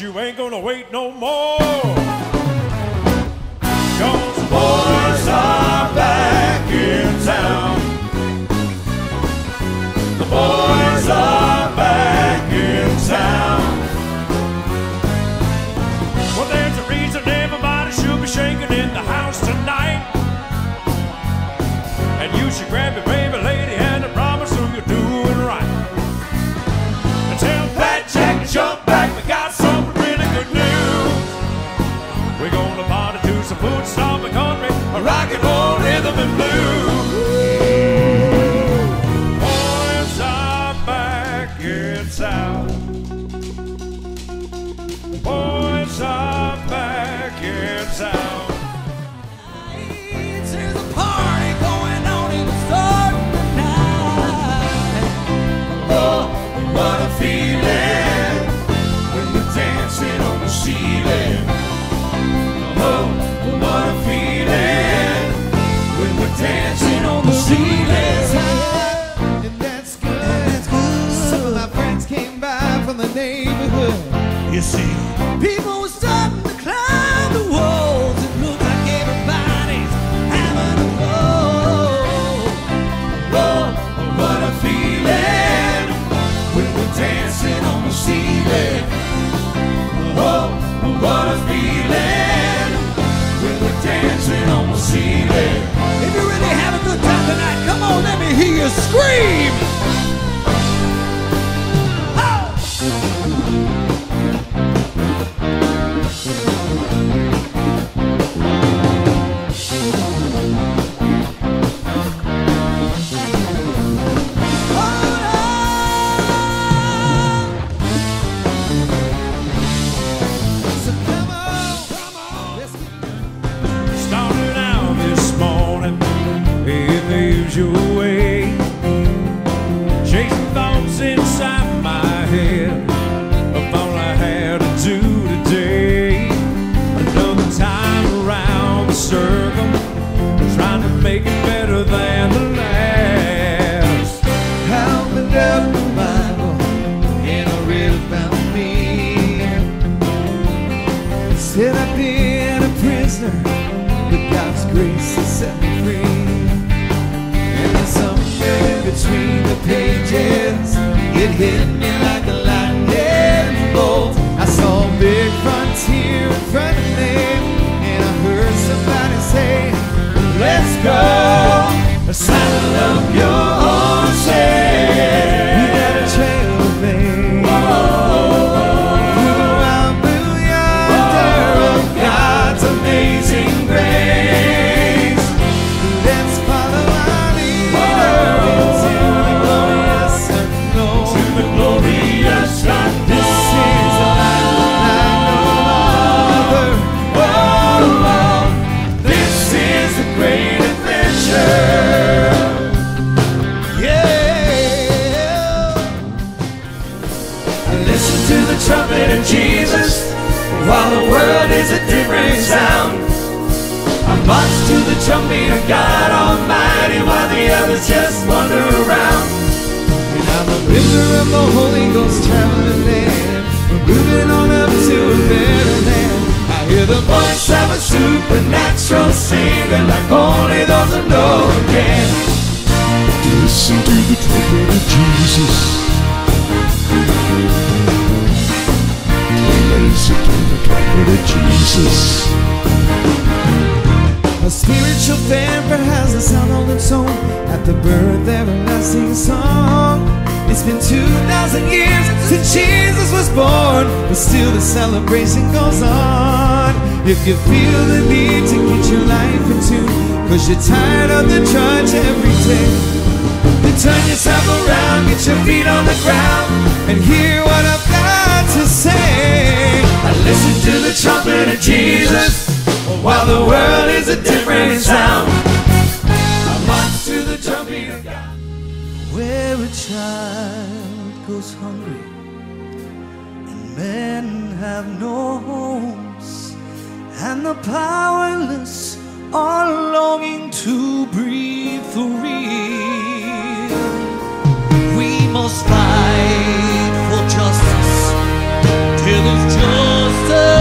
but you ain't gonna wait no more. 'Cause boys are back in town. The boys are back in town. Well, there's a reason everybody should be shaking in the house tonight. And you should grab your baby lady and I promise you you're doing right. And tell Fat Jack to jump back, we got some really good news. We're gonna party to some food, stomp the country, a rock and roll rhythm and blues. Boys are back in town. Boys are back in town. What a feeling when we're dancing on the ceiling. Oh, what a feeling when we're dancing on the ceiling. And that's good, and that's good. Some of my friends came by from the neighborhood. You see, people were starting to climb the walls. It looked like everybody's having a go. Oh, what a feeling. Dancing on the ceiling. Oh, what a feeling. When we're dancing on the ceiling. If you really have a good time tonight, come on, let me hear you scream. Fight for justice till it's done. Master.